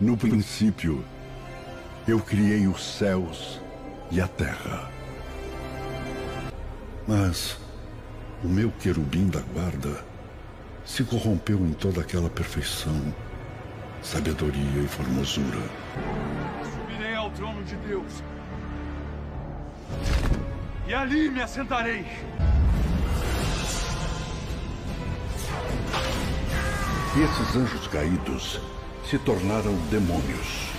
No princípio, eu criei os céus e a terra. Mas o meu querubim da guarda se corrompeu em toda aquela perfeição, sabedoria e formosura. Subirei ao trono de Deus e ali me assentarei. E esses anjos caídos se tornaram demônios.